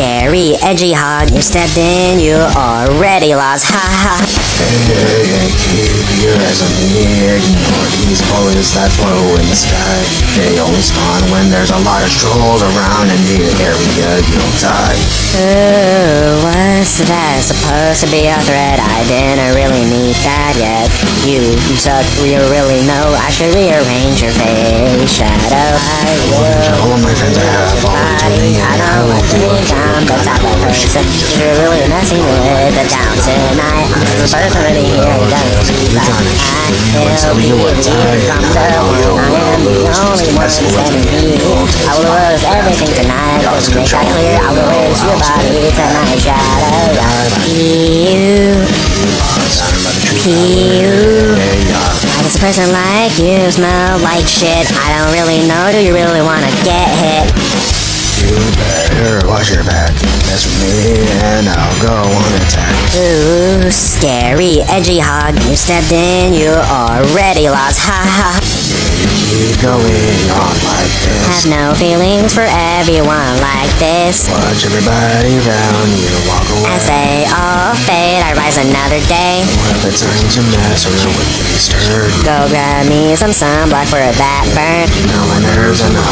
scary, edgy hog. You stepped in, you already lost. Ha ha. Hey, keep your eyes on the air. Ignore these bullets that flow in the sky. They only spawn when there's a lot of trolls around in the area. You'll die. Ooh, what's that? Supposed to be a threat. I didn't really need that yet. You suck. You really know. I should rearrange your face, Shadow. All of my friends I have already told me. I know what you think. I'm the type of person you're really messing with. The down tonight. I'm the person in here. You'll be with me from the one. I am the only one standing here. I will lose everything tonight. Let's make that clear. I will lose your body tonight, Shadow. Why does a person like you smell like shit? I don't really know. Do you really wanna get hit? You better watch your back. Mess with me and I'll go on attack. Ooh, scary, edgy hog. You stepped in, you already lost. Ha ha. Keep going on like this. Have no feelings for everyone like this. Watch everybody around you walk away. As they all fade, I rise another day. What if it's time to mess around with me, stirred? Go grab me some sunblock for that burn. You know my nerves are not.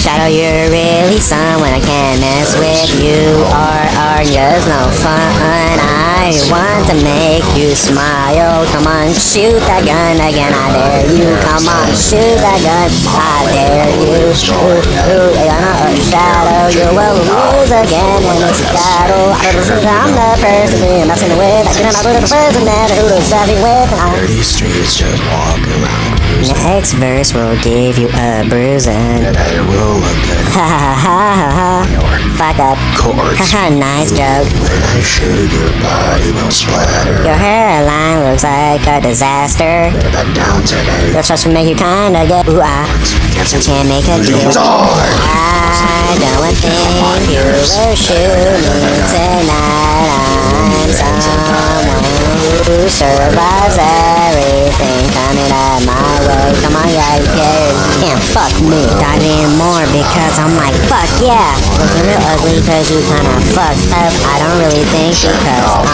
Shadow, you're really someone I can't mess with. You are just no fun. I want to make you smile. Come on, shoot that gun again. I dare you. Come on, shoot that gun. I dare you. Shadow, you will lose again when it's a battle. I'm the person you're messing with. I cannot believe the person that who's having with. Dirty streets just walk around. Next verse will give you a bruising. It will look good. Ha ha ha ha ha. Fuck up. Haha, nice joke. When I shoot, your body will splatter. Your hairline looks like a disaster. Better back down today. Your trust will make you kinda get ooh ah. Can't make a deal. I don't think you will shoot me tonight. I'm someone who survives everything coming at my way. Come on, yeah, yeah. Can't fuck me. Dive in more because I'm like, fuck yeah. You're real ugly because you kinda fucked up. I don't really think because I'm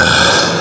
awesome.